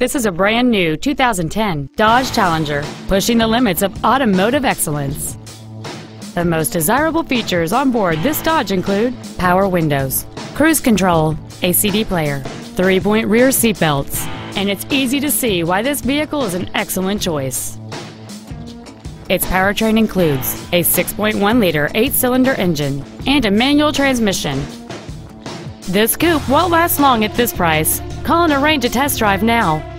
This is a brand new 2010 Dodge Challenger, pushing the limits of automotive excellence. The most desirable features on board this Dodge include power windows, cruise control, a CD player, 3-point rear seatbelts, and it's easy to see why this vehicle is an excellent choice. Its powertrain includes a 6.1-liter 8-cylinder engine and a manual transmission. This coupe won't last long at this price. Call and arrange a test drive now.